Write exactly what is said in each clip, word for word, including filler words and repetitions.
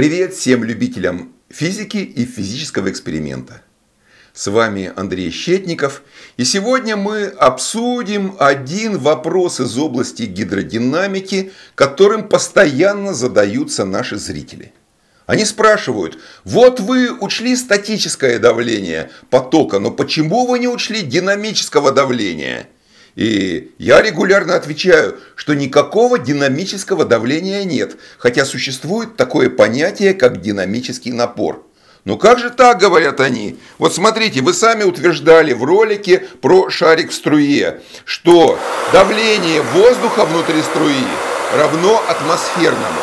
Привет всем любителям физики и физического эксперимента. С вами Андрей Щетников. И сегодня мы обсудим один вопрос из области гидродинамики, которым постоянно задаются наши зрители. Они спрашивают: вот вы учли статическое давление потока, но почему вы не учли динамического давления? И я регулярно отвечаю, что никакого динамического давления нет, хотя существует такое понятие, как динамический напор. Ну как же так, говорят они? Вот смотрите, вы сами утверждали в ролике про шарик в струе, что давление воздуха внутри струи равно атмосферному.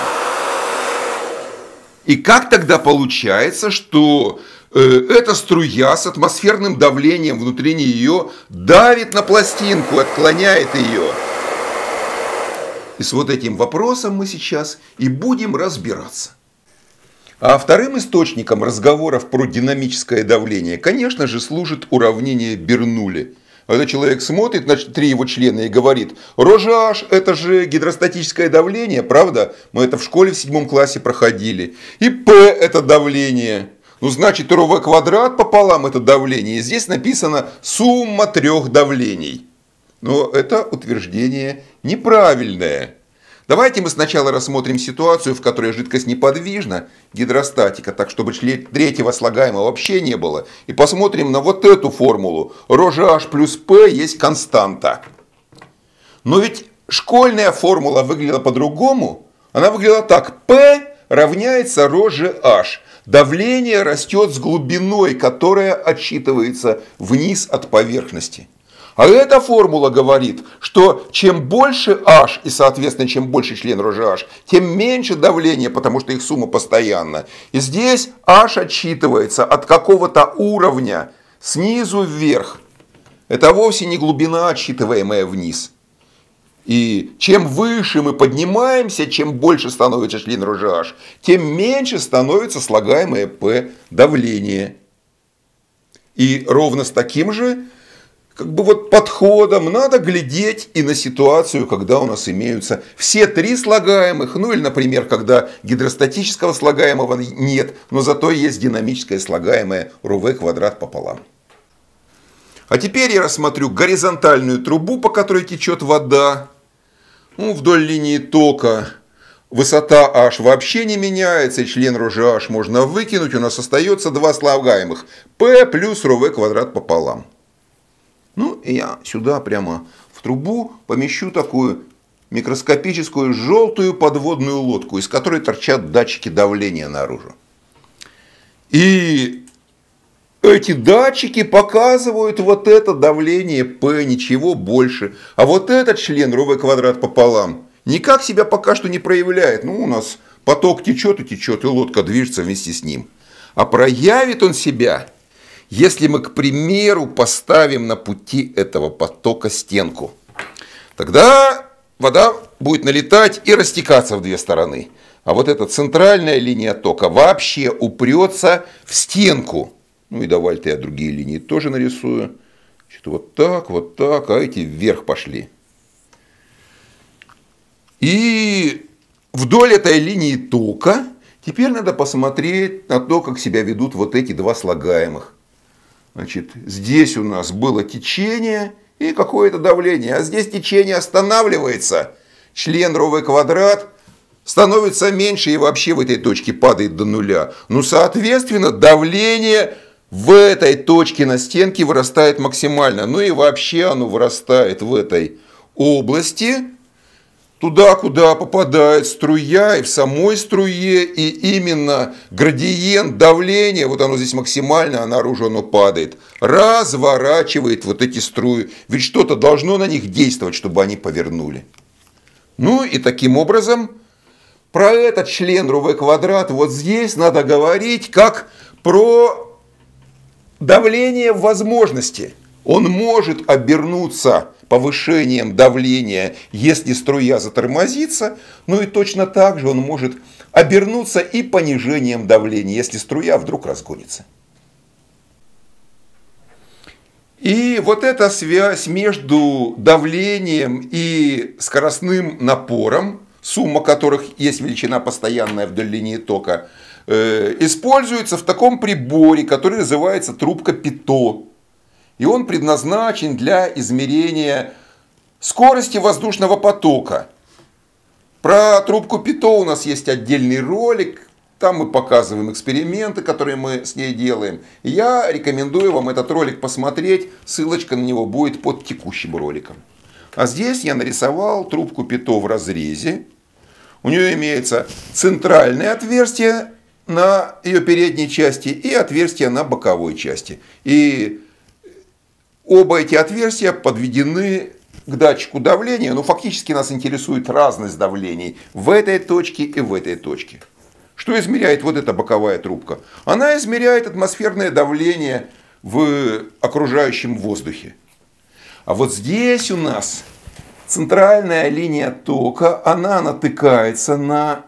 И как тогда получается, что эта струя с атмосферным давлением внутри нее давит на пластинку, отклоняет ее? И с вот этим вопросом мы сейчас и будем разбираться. А вторым источником разговоров про динамическое давление, конечно же, служит уравнение Бернулли. Когда человек смотрит на три его члена и говорит: «Рожаш, это же гидростатическое давление, правда? Мы это в школе в седьмом классе проходили. И П – это давление. Ну, значит, РВ квадрат пополам – это давление». И здесь написано «сумма трех давлений». Но это утверждение неправильное. Давайте мы сначала рассмотрим ситуацию, в которой жидкость неподвижна, гидростатика, так чтобы третьего слагаемого вообще не было. И посмотрим на вот эту формулу. ρh плюс P есть константа. Но ведь школьная формула выглядела по-другому. Она выглядела так. P равняется ρh. Давление растет с глубиной, которая отсчитывается вниз от поверхности. А эта формула говорит, что чем больше H, и соответственно, чем больше член ρh, тем меньше давление, потому что их сумма постоянна. И здесь H отсчитывается от какого-то уровня снизу вверх. Это вовсе не глубина, отсчитываемая вниз. И чем выше мы поднимаемся, чем больше становится член ρh, тем меньше становится слагаемое P давление. И ровно с таким же как бы вот подходом надо глядеть и на ситуацию, когда у нас имеются все три слагаемых, ну или, например, когда гидростатического слагаемого нет, но зато есть динамическое слагаемое РВ квадрат пополам. А теперь я рассмотрю горизонтальную трубу, по которой течет вода, ну, вдоль линии тока. Высота H вообще не меняется, и член ρh можно выкинуть, у нас остается два слагаемых P плюс РВ квадрат пополам. Ну, и я сюда прямо в трубу помещу такую микроскопическую желтую подводную лодку, из которой торчат датчики давления наружу. И эти датчики показывают вот это давление P, ничего больше. А вот этот член РВ квадрат пополам никак себя пока что не проявляет. Ну, у нас поток течет и течет, и лодка движется вместе с ним. А проявит он себя, если мы, к примеру, поставим на пути этого потока стенку, тогда вода будет налетать и растекаться в две стороны. А вот эта центральная линия тока вообще упрется в стенку. Ну и давайте я другие линии тоже нарисую. Что-то вот так, вот так, а эти вверх пошли. И вдоль этой линии тока теперь надо посмотреть на то, как себя ведут вот эти два слагаемых. Значит, здесь у нас было течение и какое-то давление. А здесь течение останавливается. Член РВ квадрат становится меньше и вообще в этой точке падает до нуля. Ну, соответственно, давление в этой точке на стенке вырастает максимально. Ну и вообще оно вырастает в этой области, туда, куда попадает струя, и в самой струе, и именно градиент давления, вот оно здесь максимально, а наружу оно падает, разворачивает вот эти струи. Ведь что-то должно на них действовать, чтобы они повернули. Ну и таким образом, про этот член РВ квадрат вот здесь надо говорить как про давление возможности. Он может обернуться повышением давления, если струя затормозится, ну и точно так же он может обернуться и понижением давления, если струя вдруг разгонится. И вот эта связь между давлением и скоростным напором, сумма которых есть величина постоянная вдоль линии тока, используется в таком приборе, который называется трубка Пито. И он предназначен для измерения скорости воздушного потока. Про трубку Пито у нас есть отдельный ролик. Там мы показываем эксперименты, которые мы с ней делаем. Я рекомендую вам этот ролик посмотреть. Ссылочка на него будет под текущим роликом. А здесь я нарисовал трубку Пито в разрезе. У нее имеется центральное отверстие на ее передней части и отверстие на боковой части. И оба эти отверстия подведены к датчику давления. Но фактически нас интересует разность давлений в этой точке и в этой точке. Что измеряет вот эта боковая трубка? Она измеряет атмосферное давление в окружающем воздухе. А вот здесь у нас центральная линия тока, она натыкается на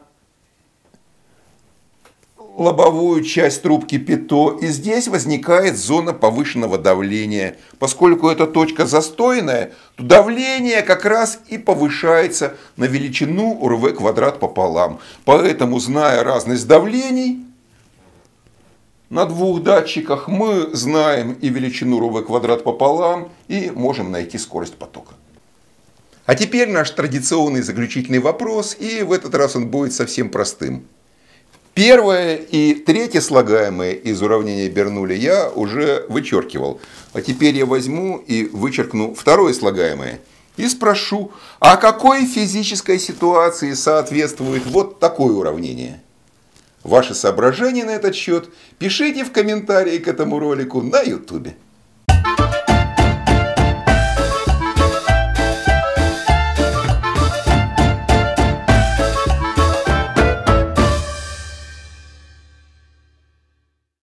лобовую часть трубки Пито. И здесь возникает зона повышенного давления. Поскольку эта точка застойная, то давление как раз и повышается на величину РВ квадрат пополам. Поэтому, зная разность давлений на двух датчиках, мы знаем и величину РВ квадрат пополам, и можем найти скорость потока. А теперь наш традиционный заключительный вопрос, и в этот раз он будет совсем простым. Первое и третье слагаемые из уравнения Бернулли я уже вычеркивал. А теперь я возьму и вычеркну второе слагаемое. И спрошу, а какой физической ситуации соответствует вот такое уравнение? Ваши соображения на этот счет пишите в комментарии к этому ролику на ютубе.